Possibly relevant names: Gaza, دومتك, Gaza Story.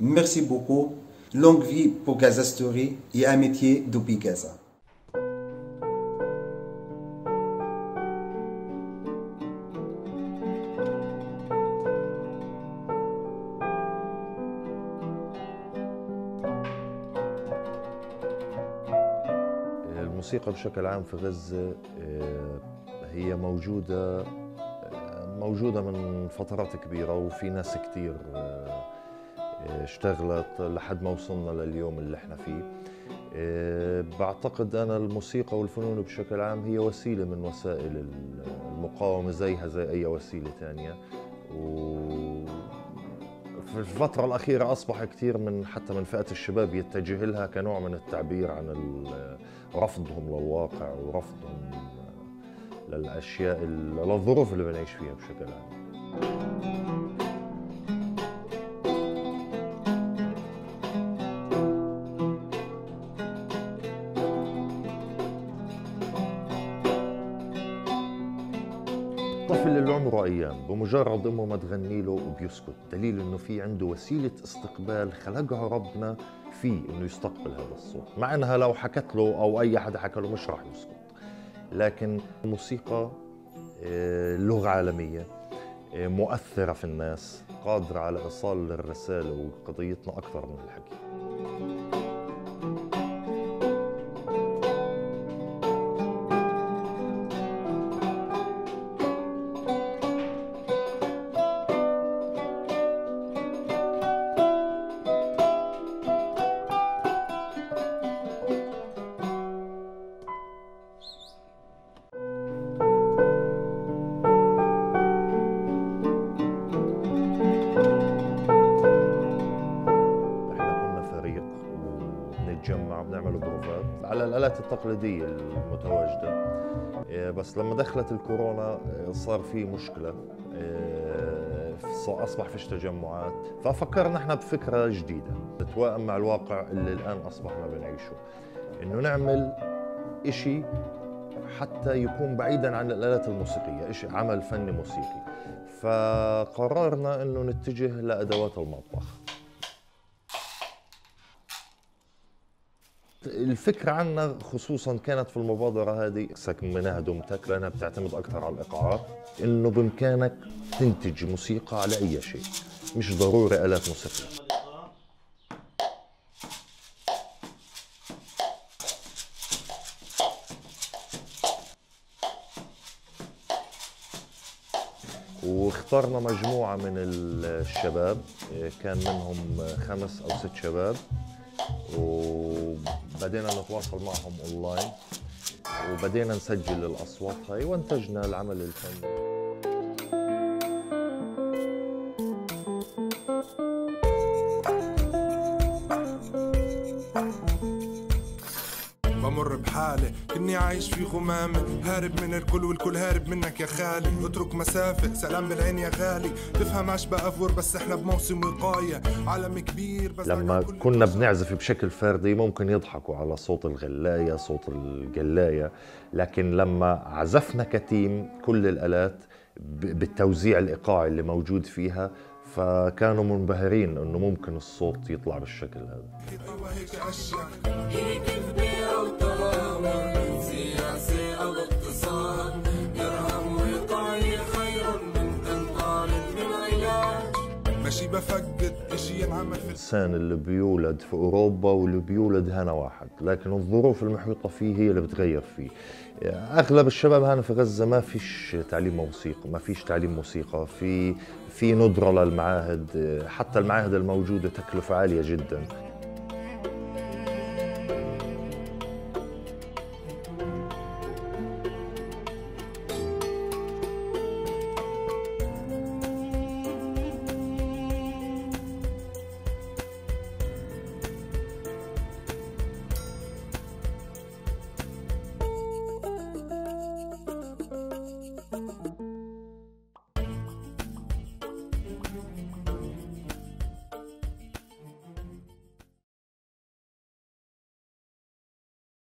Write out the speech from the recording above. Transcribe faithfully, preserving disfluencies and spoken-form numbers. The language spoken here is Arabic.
Merci beaucoup. Longue vie pour Gaza Story et amitié depuis Gaza. الموسيقى بشكل عام في غزة هي موجودة موجودة من فترات كبيرة، وفي ناس كتير اشتغلت لحد ما وصلنا لليوم اللي احنا فيه. بعتقد أنا الموسيقى والفنون بشكل عام هي وسيلة من وسائل المقاومة زيها زي أي وسيلة تانية، وفي الفترة الأخيرة أصبح كتير من حتى من فئة الشباب يتجه لها كنوع من التعبير عن رفضهم للواقع ورفضهم للأشياء للظروف اللي بنعيش فيها بشكل عام. الطفل اللي عمره أيام بمجرد أمه ما تغني له بيسكت، دليل إنه في عنده وسيلة استقبال خلقها ربنا فيه إنه يستقبل هذا الصوت، مع إنها لو حكت له أو أي حدا حكى له مش راح يسكت. لكن الموسيقى لغة عالمية مؤثرة في الناس، قادرة على إيصال الرسالة وقضيتنا أكثر من الحكي. نتجمع بنعمل بروفات على الآلات التقليدية المتواجدة، بس لما دخلت الكورونا صار في مشكلة، أصبح فيش تجمعات، ففكرنا احنا بفكرة جديدة تتوائم مع الواقع اللي الآن أصبحنا بنعيشه، إنه نعمل إشي حتى يكون بعيداً عن الآلات الموسيقية، إشي عمل فني موسيقي، فقررنا إنه نتجه لأدوات المطبخ. الفكرة عنا خصوصاً كانت في المبادرة هذه سميناها دومتك لأنها بتعتمد أكثر على الإيقاعات، إنه بإمكانك تنتج موسيقى على أي شيء، مش ضروري آلات موسيقية. واخترنا مجموعة من الشباب، كان منهم خمس أو ست شباب، وبدينا نتواصل معهم اونلاين وبدينا نسجل الاصوات هاي وانتجنا العمل الفني. بمر بحالي كني عايش في غمامة، هارب من الكل والكل هارب منك يا خالي، اترك مسافة سلام بالعين يا غالي، تفهم عاش بقى فور بس احنا بموسم وقاية عالم كبير. بس لما كنا بنعزف بشكل فردي ممكن يضحكوا على صوت الغلاية صوت الجلاية، لكن لما عزفنا كتيم كل الآلات بالتوزيع الإيقاعي اللي موجود فيها فكانوا منبهرين انه ممكن الصوت يطلع بالشكل هذا. الإنسان اللي بيولد في أوروبا واللي بيولد هنا واحد، لكن الظروف المحيطة فيه هي اللي بتغير فيه. أغلب الشباب هنا في غزة ما فيش تعليم موسيقى، ما فيش تعليم موسيقى، في في ندرة للمعاهد، حتى المعاهد الموجودة تكلفة عالية جداً.